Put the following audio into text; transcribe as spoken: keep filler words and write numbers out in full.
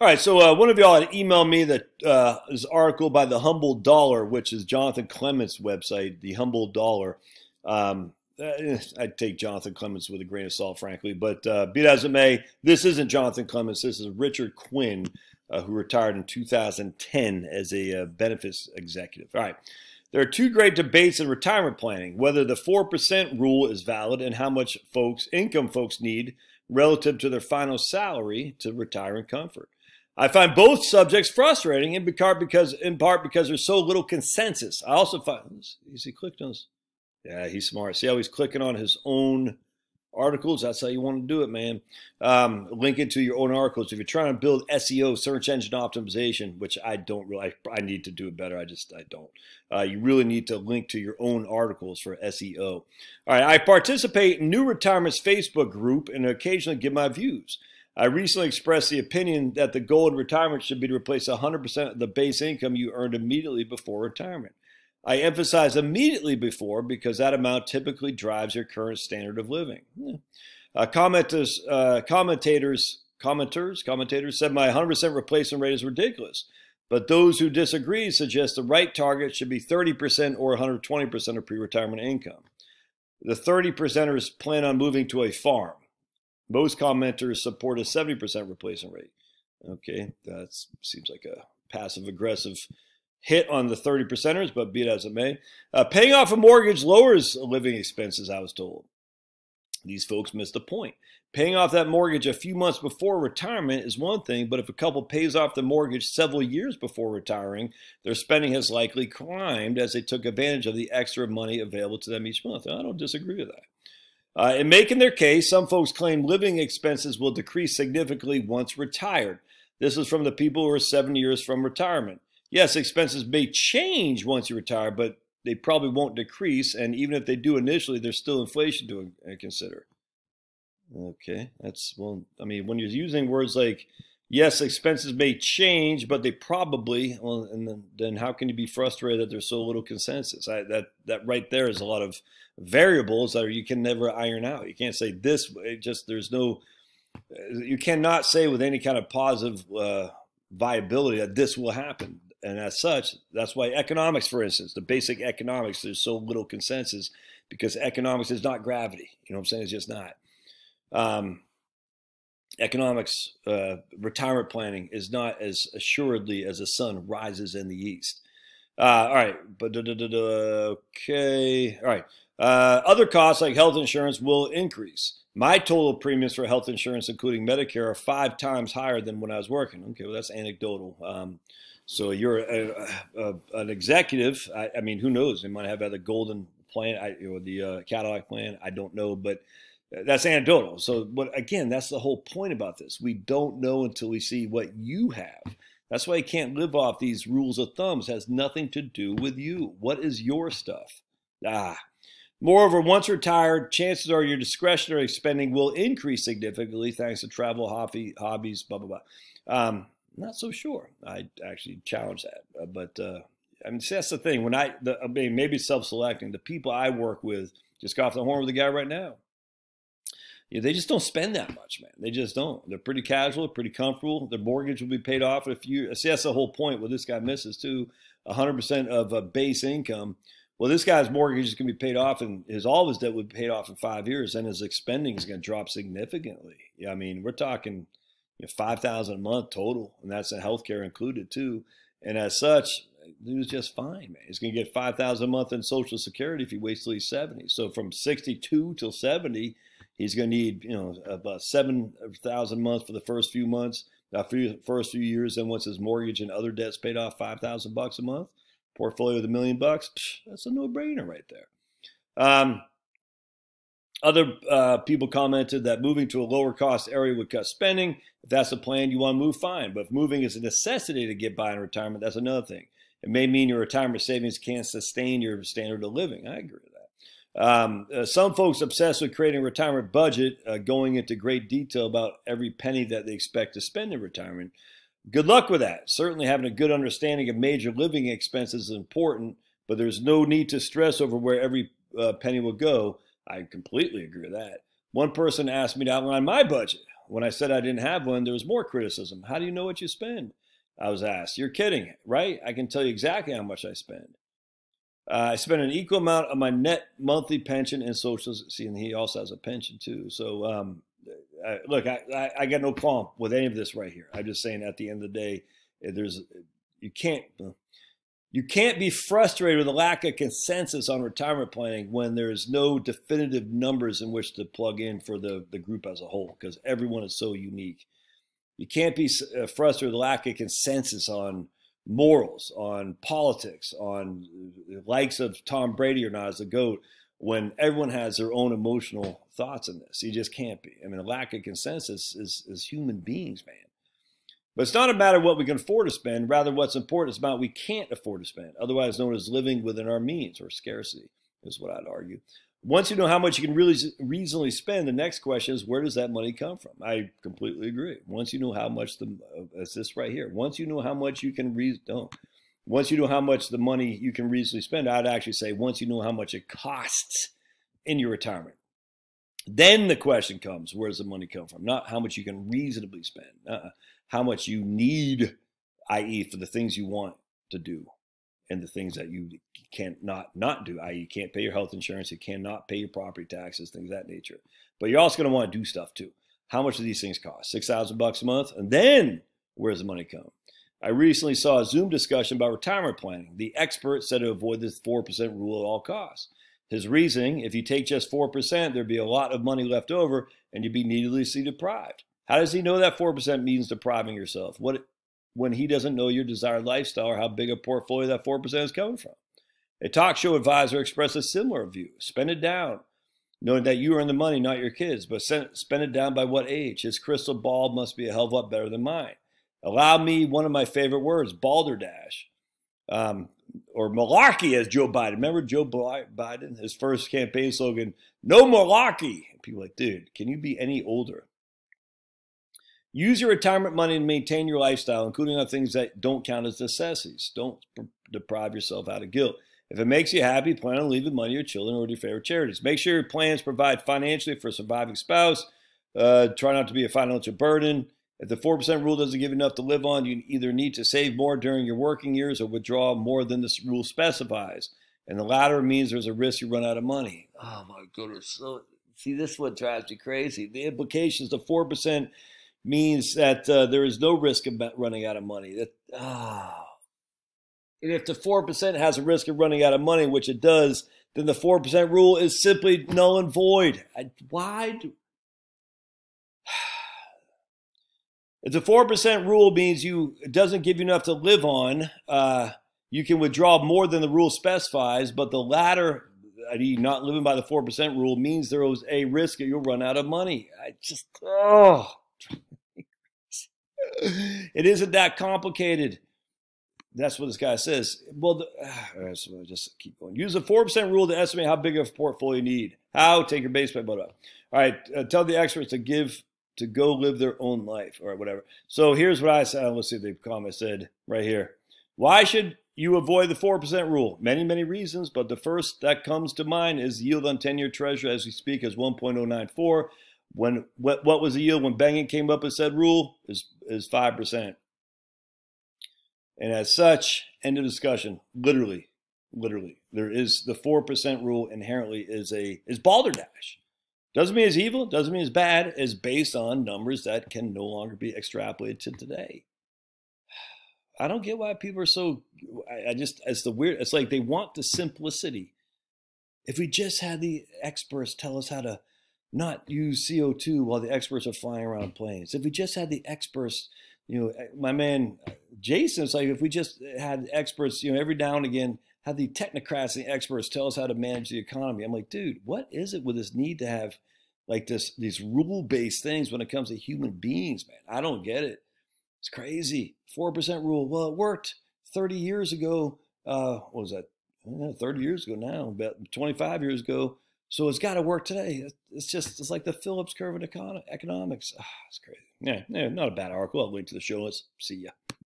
All right, so uh, one of y'all had emailed me that uh, this article by The Humble Dollar, which is Jonathan Clements' website, The Humble Dollar. Um, I'd take Jonathan Clements with a grain of salt, frankly, but uh, be it as it may, this isn't Jonathan Clements. This is Richard Quinn, uh, who retired in two thousand ten as a uh, benefits executive. All right, there are two great debates in retirement planning, whether the four percent rule is valid and how much folks income folks need relative to their final salary to retire in comfort. I find both subjects frustrating in part because, in part because there's so little consensus. I also find, is he clicked on this? Yeah, he's smart. See how he's clicking on his own articles? That's how you want to do it, man. Um, link it to your own articles. If you're trying to build S E O, search engine optimization, which I don't really, I need to do it better. I just, I don't. Uh, you really need to link to your own articles for S E O. All right, I participate in New Retirement's Facebook group and occasionally give my views. I recently expressed the opinion that the goal in retirement should be to replace one hundred percent of the base income you earned immediately before retirement. I emphasize immediately before because that amount typically drives your current standard of living. Yeah. Uh, commenters, uh, commentators, commenters, commentators said my one hundred percent replacement rate is ridiculous, but those who disagree suggest the right target should be thirty percent or one hundred twenty percent of pre-retirement income. The thirty percenters plan on moving to a farm. Most commenters support a seventy percent replacement rate. Okay, that seems like a passive-aggressive hit on the thirty percenters, but be it as it may. Uh, paying off a mortgage lowers living expenses, I was told. These folks missed the point. Paying off that mortgage a few months before retirement is one thing, but if a couple pays off the mortgage several years before retiring, their spending has likely climbed as they took advantage of the extra money available to them each month. And I don't disagree with that. Uh, in making their case, some folks claim living expenses will decrease significantly once retired. This is from the people who are seven years from retirement. Yes, expenses may change once you retire, but they probably won't decrease. And even if they do initially, there's still inflation to uh, consider. Okay, that's, well, I mean, when you're using words like, yes, expenses may change, but they probably, well, and then, then how can you be frustrated that there's so little consensus? I, that, that right there is a lot of variables that you can never iron out. You can't say this, it just, there's no, you cannot say with any kind of positive uh, viability that this will happen. And as such, that's why economics, for instance, the basic economics, there's so little consensus because economics is not gravity. You know what I'm saying? It's just not. Um, Economics, uh, retirement planning is not as assuredly as the sun rises in the east. Uh, all right. But da, da, da, da, okay. All right. Uh, other costs like health insurance will increase. My total premiums for health insurance, including Medicare, are five times higher than when I was working. Okay. Well, that's anecdotal. Um, so you're a, a, a, an executive. I, I mean, who knows? They might have had a golden plan I, or the uh, Cadillac plan. I don't know, but that's anecdotal. So, but again, that's the whole point about this. We don't know until we see what you have. That's why you can't live off these rules of thumbs. It has nothing to do with you. What is your stuff? Ah. Moreover, once retired, chances are your discretionary spending will increase significantly thanks to travel, hobby, hobbies, blah, blah, blah. Um, not so sure. I actually challenge that. Uh, but uh, I mean, see, that's the thing. When I, the, I mean, maybe self-selecting, the people I work with, just got off the horn with the guy right now. Yeah, they just don't spend that much, man. They just don't. They're pretty casual, pretty comfortable. Their mortgage will be paid off in a few years. See, that's the whole point. Well, this guy misses too. one hundred percent of uh, base income. Well, this guy's mortgage is going to be paid off, and his all his debt would be paid off in five years, and his expending is going to drop significantly. Yeah, I mean, we're talking you know, five thousand a month total, and that's in healthcare included too. And as such, he was just fine, man. He's going to get five thousand a month in Social Security if he waits till he's seventy. So from sixty-two till seventy. He's going to need, you know, about seven thousand a month for the first few months, uh, few, first few years. And once his mortgage and other debts paid off, five thousand bucks a month, portfolio with a million bucks. Psh, that's a no brainer right there. Um, other uh, people commented that moving to a lower cost area would cut spending. If that's the plan you want to move, fine. But if moving is a necessity to get by in retirement, that's another thing. It may mean your retirement savings can't sustain your standard of living. I agree with that. Um, uh, some folks obsessed with creating a retirement budget, uh, going into great detail about every penny that they expect to spend in retirement. Good luck with that. Certainly having a good understanding of major living expenses is important, but there's no need to stress over where every uh, penny will go. I completely agree with that. One person asked me to outline my budget. When I said I didn't have one, there was more criticism. How do you know what you spend? I was asked. You're kidding, right? I can tell you exactly how much I spend. Uh, I spend an equal amount of my net monthly pension and social. See, and he also has a pension too. So um, I, look, I, I, I got no qualm with any of this right here. I'm just saying at the end of the day, there's you can't you can't be frustrated with the lack of consensus on retirement planning when there's no definitive numbers in which to plug in for the, the group as a whole, because everyone is so unique. You can't be frustrated with the lack of consensus on morals, on politics, on the likes of Tom Brady or not as the GOAT, when everyone has their own emotional thoughts in this. You just can't be. I mean, a lack of consensus is, is human beings, man. But it's not a matter of what we can afford to spend. Rather, what's important is about what we can't afford to spend, otherwise known as living within our means, or scarcity is what I'd argue. Once you know how much you can really reasonably spend, the next question is, where does that money come from? I completely agree. Once you know how much the, it's this right here. Once you know how much you can, re don't. Once you know how much the money you can reasonably spend, I'd actually say once you know how much it costs in your retirement, then the question comes, where does the money come from? Not how much you can reasonably spend, uh-uh. How much you need, that is for the things you want to do. And the things that you can't not, not do, that is you can't pay your health insurance, you cannot pay your property taxes, things of that nature. But you're also going to want to do stuff too. How much do these things cost? six thousand bucks a month? And then where does the money come? I recently saw a Zoom discussion about retirement planning. The expert said to avoid this four percent rule at all costs. His reasoning, if you take just four percent, there'd be a lot of money left over and you'd be needlessly deprived. How does he know that four percent means depriving yourself? What? When he doesn't know your desired lifestyle or how big a portfolio that four percent is coming from. A talk show advisor expressed a similar view. Spend it down, knowing that you earn the money, not your kids, but spend it down by what age? His crystal ball must be a hell of a lot better than mine. Allow me one of my favorite words, balderdash, um, or malarkey, as Joe Biden. Remember Joe Biden, his first campaign slogan, no malarkey. People are like, dude, can you be any older? Use your retirement money to maintain your lifestyle, including on things that don't count as necessities. Don't deprive yourself out of guilt. If it makes you happy, plan on leaving money to your children or to your favorite charities. Make sure your plans provide financially for a surviving spouse. Uh, try not to be a financial burden. If the four percent rule doesn't give enough to live on, you either need to save more during your working years or withdraw more than this rule specifies. And the latter means there's a risk you run out of money. Oh, my goodness. So, see, this is what drives me crazy. The implications, the four percent means that uh, there is no risk of running out of money. That, oh. And if the four percent has a risk of running out of money, which it does, then the four percent rule is simply null and void. I, why? Do... If the four percent rule means you it doesn't give you enough to live on, uh, you can withdraw more than the rule specifies, but the latter, that is not living by the four percent rule, means there is a risk that you'll run out of money. I just, oh. It isn't that complicated. That's what this guy says. Well, the, all right, so just keep going. Use the four percent rule to estimate how big of a portfolio you need. How? Take your basement butt up. All right, uh, tell the experts to give, to go live their own life. All right, whatever. So here's what I said. Let's see what the comment said right here. Why should you avoid the four percent rule? Many, many reasons, but the first that comes to mind is yield on ten-year treasury as we speak is one point oh nine four. When what what was the yield when Bengen came up with said rule is is five percent, and as such, end of discussion. Literally, literally, there is the four percent rule inherently is a is balderdash. Doesn't mean it's evil. Doesn't mean it's bad. It's based on numbers that can no longer be extrapolated to today. I don't get why people are so. I, I just it's the weird. It's like they want the simplicity. If we just had the experts tell us how to not use C O two while the experts are flying around planes. If we just had the experts, you know, my man Jason, it's like if we just had experts, you know, every now and again, have the technocrats and the experts tell us how to manage the economy. I'm like, dude, what is it with this need to have like this, these rule-based things when it comes to human beings, man? I don't get it. It's crazy. four percent rule. Well, it worked thirty years ago. Uh, what was that? Know, thirty years ago now, about twenty-five years ago. So it's got to work today. It's just, it's like the Phillips curve in economics. Ah, it's crazy. Yeah, yeah, not a bad article. I'll link to the show. Let's see ya.